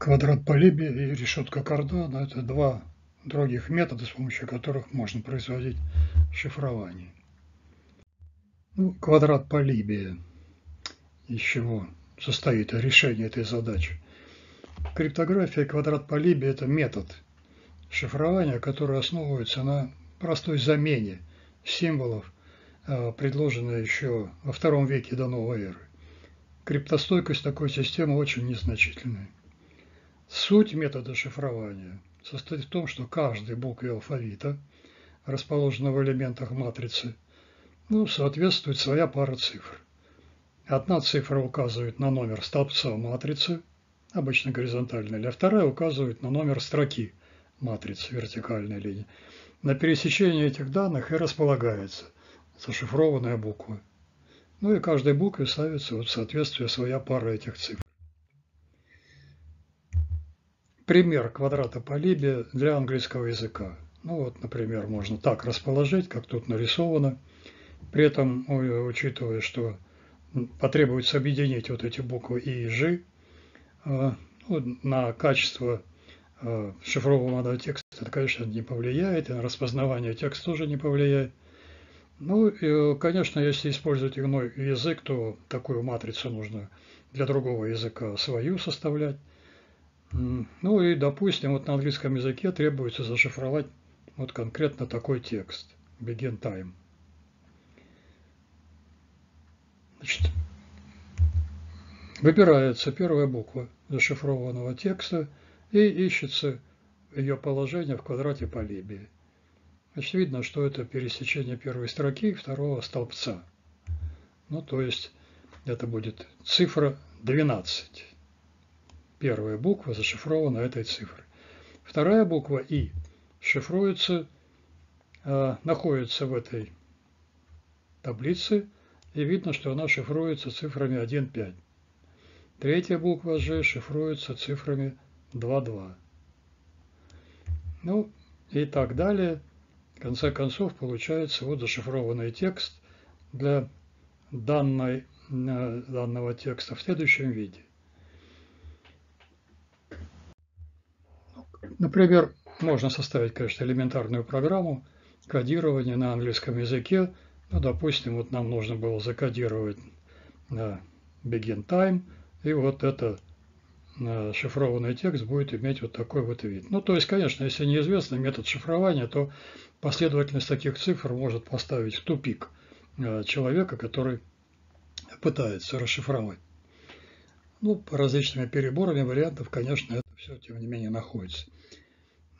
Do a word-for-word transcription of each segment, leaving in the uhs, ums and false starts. Квадрат Полибия и решетка Кардано – это два других метода, с помощью которых можно производить шифрование. Ну, квадрат Полибия, из чего состоит решение этой задачи. Криптография квадрат Полибия – это метод шифрования, который основывается на простой замене символов, предложенной еще во втором веке до новой эры. Криптостойкость такой системы очень незначительная. Суть метода шифрования состоит в том, что каждой букве алфавита, расположенной в элементах матрицы, ну, соответствует своя пара цифр. Одна цифра указывает на номер столбца матрицы, обычно горизонтальной, а вторая указывает на номер строки матрицы, вертикальной линии. На пересечении этих данных и располагается зашифрованная буква. Ну и каждой букве ставится вот в соответствии своя пара этих цифр. Пример квадрата Полибия для английского языка. Ну вот, например, можно так расположить, как тут нарисовано, при этом учитывая, что потребуется объединить вот эти буквы И и Ж на качество шифрованного текста. Это, конечно, не повлияет, и на распознавание текста тоже не повлияет. Ну, и, конечно, если использовать иной язык, то такую матрицу нужно для другого языка свою составлять. Ну и, допустим, вот на английском языке требуется зашифровать вот конкретно такой текст. Begin time. Значит, выбирается первая буква зашифрованного текста и ищется ее положение в квадрате Полибия. Значит, видно, что это пересечение первой строки и второго столбца. Ну, то есть, это будет цифра двенадцать. Первая буква зашифрована этой цифрой. Вторая буква И шифруется, э, находится в этой таблице, и видно, что она шифруется цифрами один пять. Третья буква Ж шифруется цифрами два два. Ну, и так далее. В конце концов, получается вот зашифрованный текст для данной, данного текста в следующем виде. Например, можно составить, конечно, элементарную программу кодирования на английском языке. Ну, допустим, вот нам нужно было закодировать на begin time, и вот это шифрованный текст будет иметь вот такой вот вид. Ну, то есть, конечно, если неизвестный метод шифрования, то последовательность таких цифр может поставить в тупик человека, который пытается расшифровать. Ну, по различными переборами вариантов, конечно, это все, тем не менее, находится.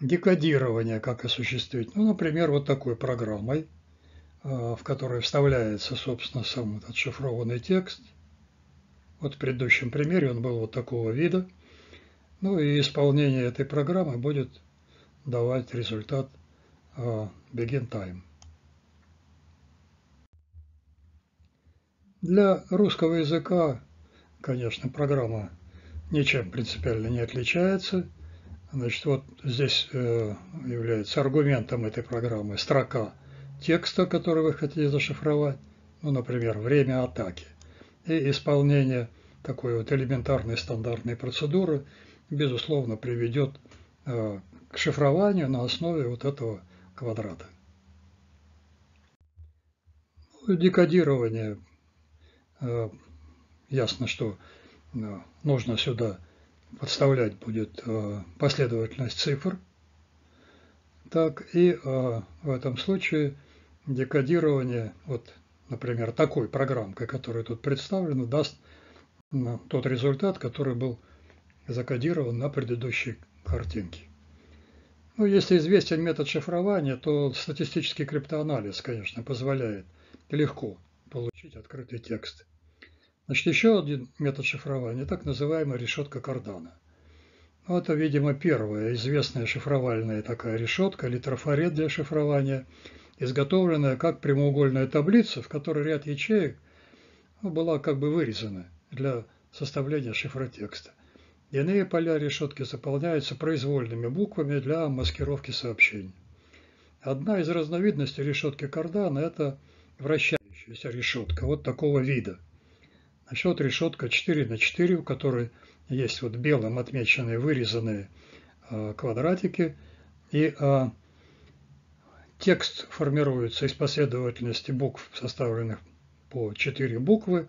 Декодирование как осуществить? Ну, например, вот такой программой, в которой вставляется, собственно, сам этот шифрованный текст. Вот в предыдущем примере он был вот такого вида. Ну и исполнение этой программы будет давать результат begin time. Для русского языка, конечно, программа ничем принципиально не отличается. Значит, вот здесь является аргументом этой программы строка текста, который вы хотите зашифровать. Ну, например, время атаки. И исполнение такой вот элементарной стандартной процедуры, безусловно, приведет э, к шифрованию на основе вот этого квадрата. Декодирование. Э, ясно, что э, нужно сюда подставлять будет э, последовательность цифр. Так, и э, в этом случае декодирование вот например, такой программкой, которая тут представлена, даст тот результат, который был закодирован на предыдущей картинке. Ну, если известен метод шифрования, то статистический криптоанализ, конечно, позволяет легко получить открытый текст. Значит, еще один метод шифрования, так называемая решетка Кардано. Ну, это, видимо, первая известная шифровальная такая решетка или трафарет для шифрования, изготовленная как прямоугольная таблица, в которой ряд ячеек была как бы вырезана для составления шифротекста. Иные поля решетки заполняются произвольными буквами для маскировки сообщений. Одна из разновидностей решетки Кардано – это вращающаяся решетка вот такого вида. Значит, вот решетка четыре на четыре, у которой Есть вот белым отмеченные вырезанные квадратики. И текст формируется из последовательности букв, составленных по четыре буквы.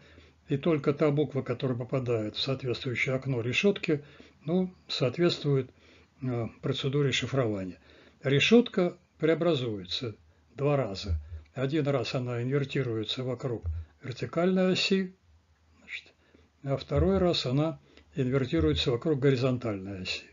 И только та буква, которая попадает в соответствующее окно решетки, ну, соответствует процедуре шифрования. Решетка преобразуется два раза. Один раз она инвертируется вокруг вертикальной оси, значит, а второй раз она инвертируется вокруг горизонтальной оси.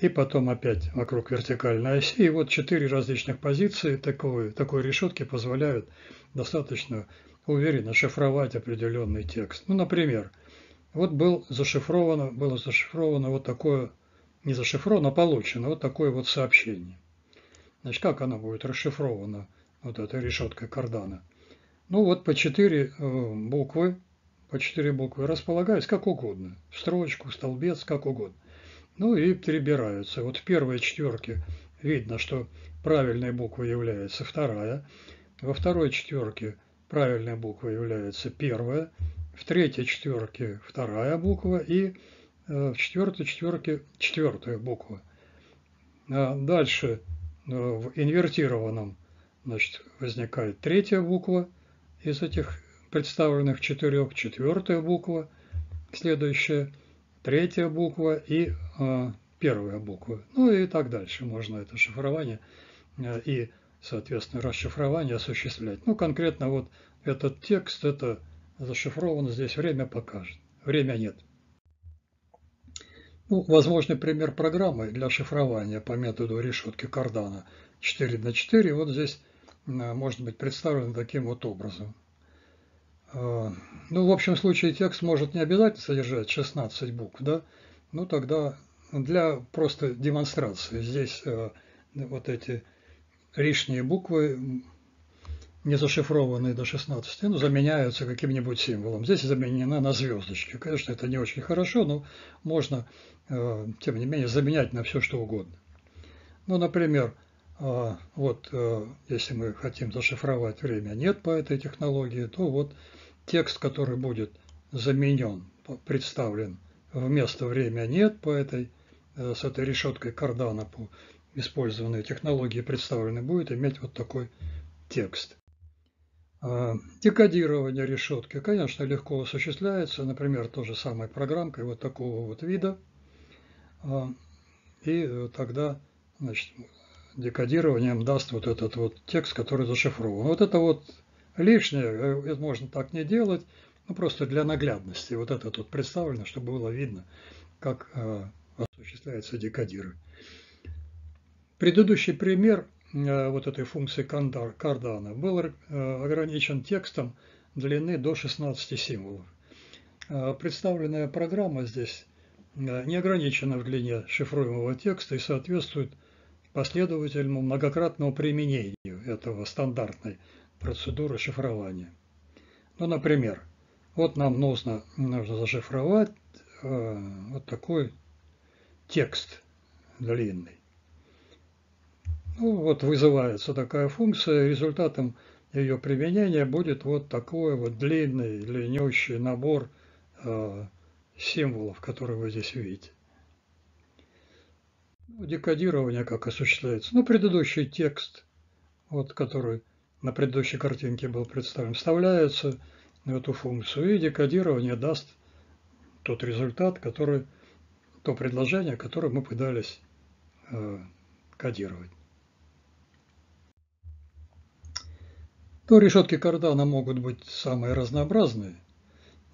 И потом опять вокруг вертикальной оси. И вот четыре различных позиции такой, такой решетки позволяют достаточно уверенно шифровать определенный текст. Ну, например, вот был зашифровано, было зашифровано вот такое, не зашифровано, а получено вот такое вот сообщение. Значит, как оно будет расшифровано вот этой решеткой Кардано? Ну вот по четыре буквы, по четыре буквы располагаются как угодно, в строчку, в столбец, как угодно. Ну и перебираются. Вот в первой четверке видно, что правильной буквой является вторая, во второй четверке правильной буквой является первая, в третьей четверке вторая буква и в четвертой четверке четвертая буква. А дальше в инвертированном, значит, возникает третья буква из этих представленных четырех, четвертая буква, следующая, третья буква и э, первая буква. Ну и так дальше можно это шифрование э, и, соответственно, расшифрование осуществлять. Ну, конкретно вот этот текст, это зашифровано, здесь время покажет. Время нет. Ну, возможный пример программы для шифрования по методу решетки Кардано четыре на четыре вот здесь может быть представлен таким вот образом. Ну, в общем случае текст может не обязательно содержать шестнадцать букв, да? Ну, тогда для просто демонстрации здесь вот эти лишние буквы, не зашифрованные до шестнадцати, ну, заменяются каким-нибудь символом. Здесь заменена на звездочки. Конечно, это не очень хорошо, но можно, тем не менее, заменять на все, что угодно. Ну, например, вот если мы хотим зашифровать время нет по этой технологии, то вот текст, который будет заменен, представлен вместо время нет по этой, с этой решеткой Кардано по использованной технологии представлены, будет иметь вот такой текст. Декодирование решетки, конечно, легко осуществляется, например, той же самой программкой вот такого вот вида. И тогда, значит, декодированием даст вот этот вот текст, который зашифрован. Вот это вот лишнее, это можно так не делать, ну, просто для наглядности. Вот это тут представлено, чтобы было видно, как осуществляется декодирование. Предыдущий пример вот этой функции Кардано был ограничен текстом длины до шестнадцати символов. Представленная программа здесь не ограничена в длине шифруемого текста и соответствует последовательному многократному применению этого стандартной процедуры шифрования. Ну, например, вот нам нужно, нужно зашифровать вот такой текст длинный. Ну, вот вызывается такая функция, результатом ее применения будет вот такой вот длинный, длиннющий набор э, символов, которые вы здесь видите. Ну, декодирование как осуществляется? Ну, предыдущий текст, вот, который на предыдущей картинке был представлен, вставляется в эту функцию, и декодирование даст тот результат, который, то предложение, которое мы пытались э, кодировать. Ну, решетки Кардано могут быть самые разнообразные.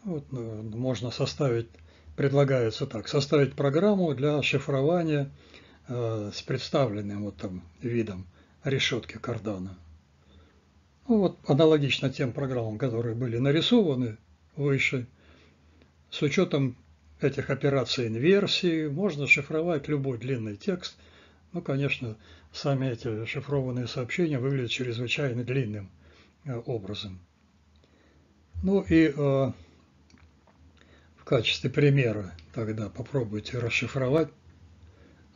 Вот, можно составить, предлагается так, составить программу для шифрования э, с представленным вот там видом решетки Кардано. Ну, вот, аналогично тем программам, которые были нарисованы выше. С учетом этих операций инверсии можно шифровать любой длинный текст. Ну, конечно, сами эти шифрованные сообщения выглядят чрезвычайно длинным образом. Ну и э, в качестве примера тогда попробуйте расшифровать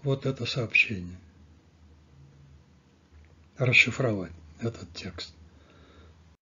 вот это сообщение. Расшифровать этот текст.